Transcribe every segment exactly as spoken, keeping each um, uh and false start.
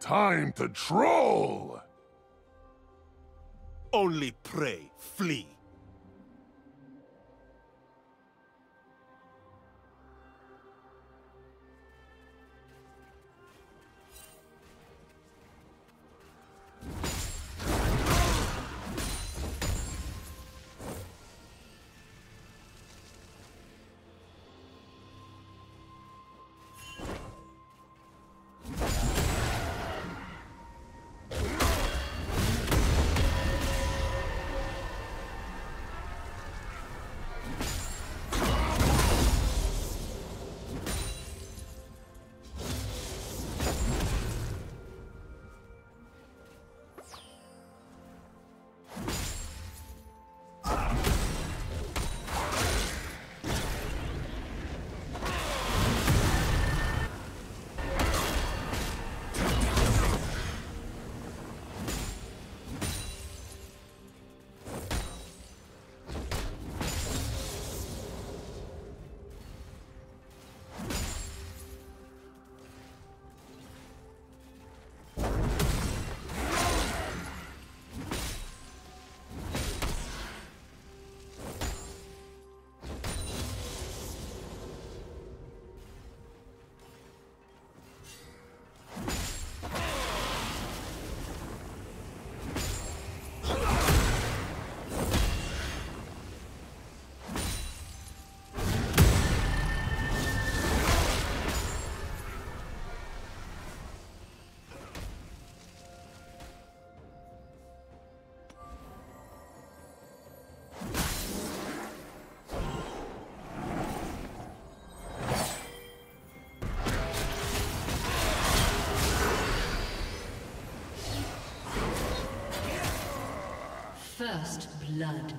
Time to troll! Only prey, flee. First blood.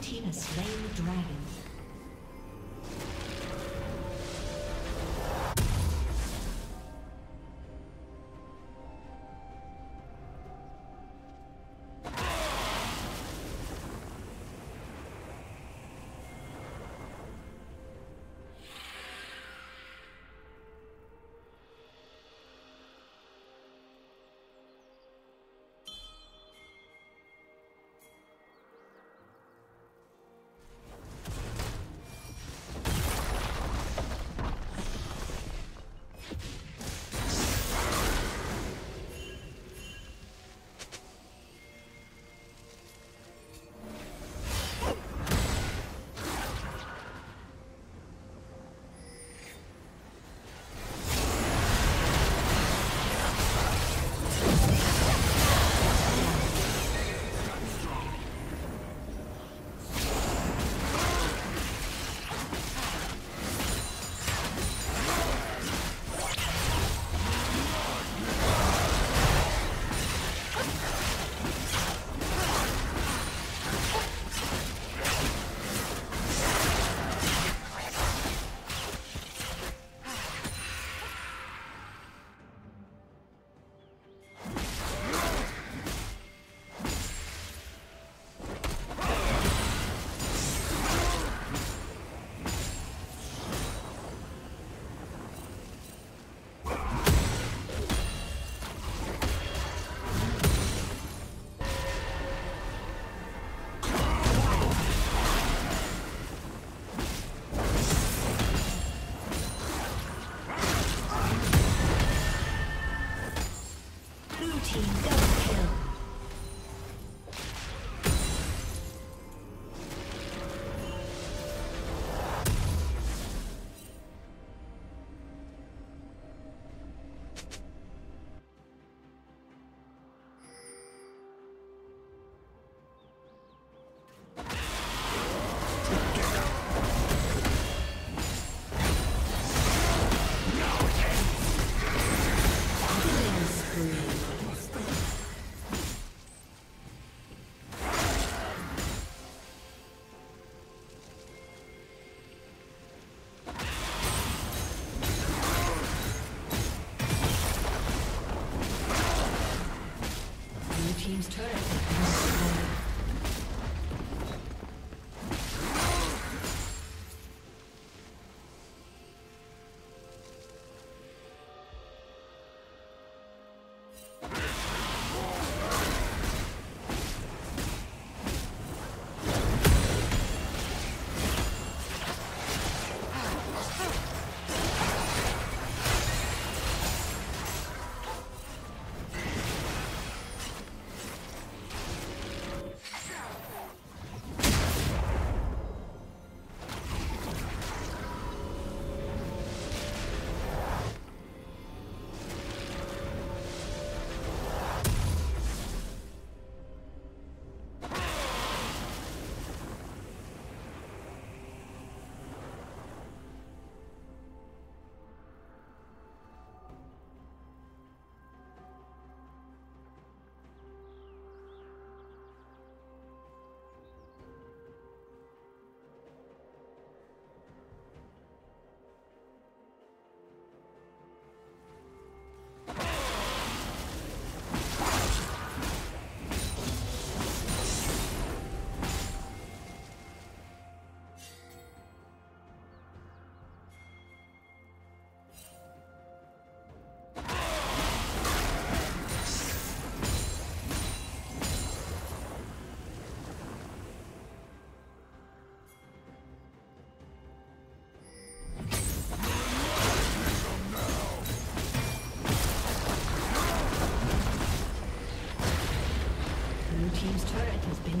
team has slain the dragon. Team's turret has been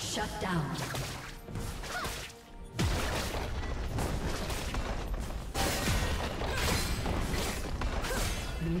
Shut down. Blue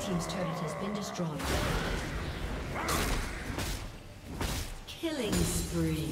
Team's turret has been destroyed. Killing spree.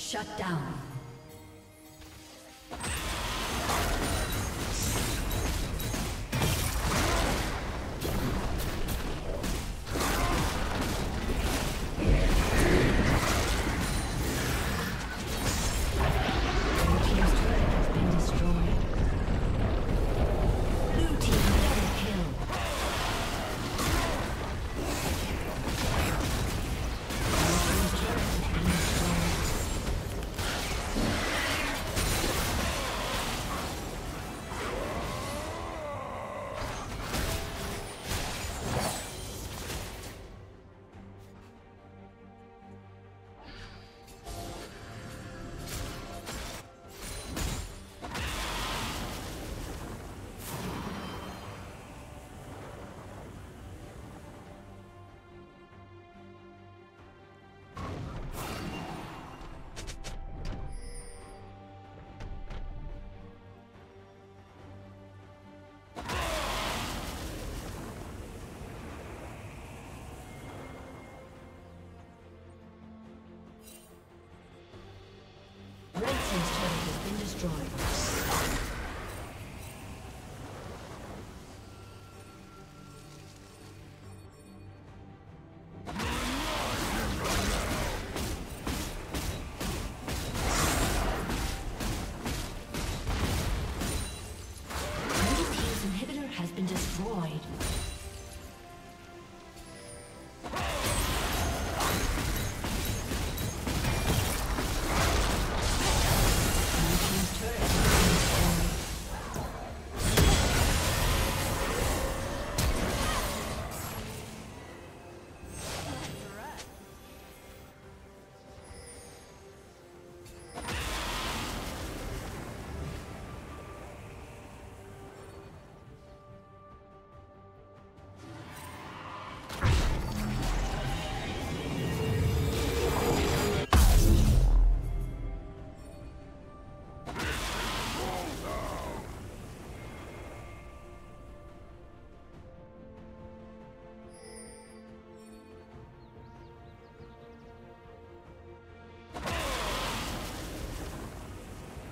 Shut down.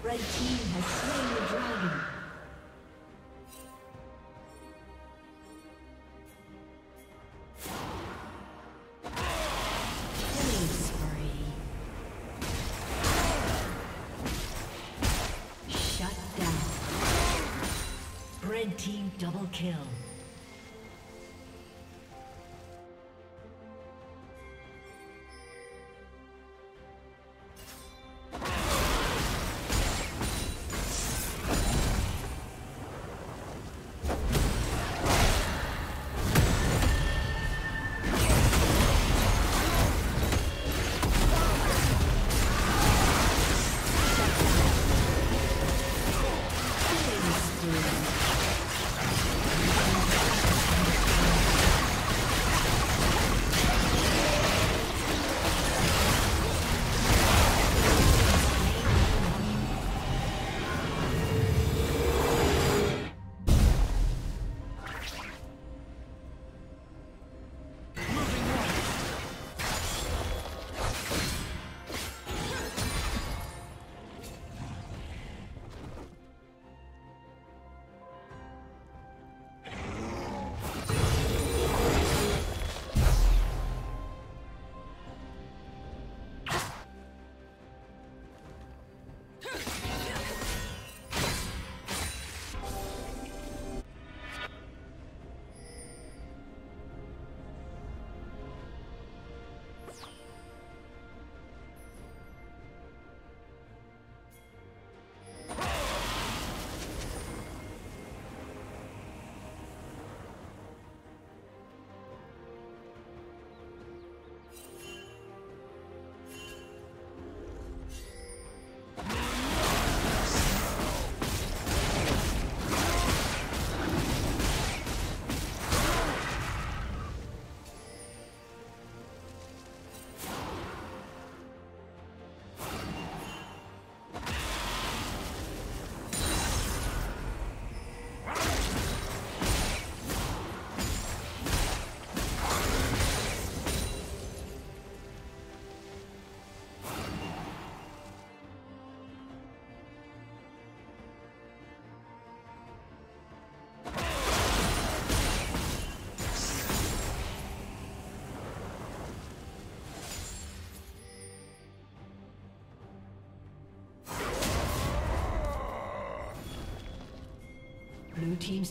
Red team has slain the dragon. Killing spree. Shut down. Red team double kill. Blue team's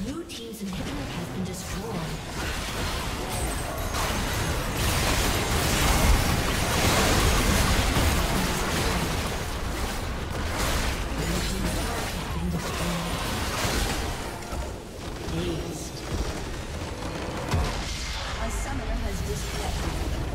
Blue team's inhibitor has been destroyed. Blue team's inhibitor has been destroyed. Dazed. A summoner has disconnected.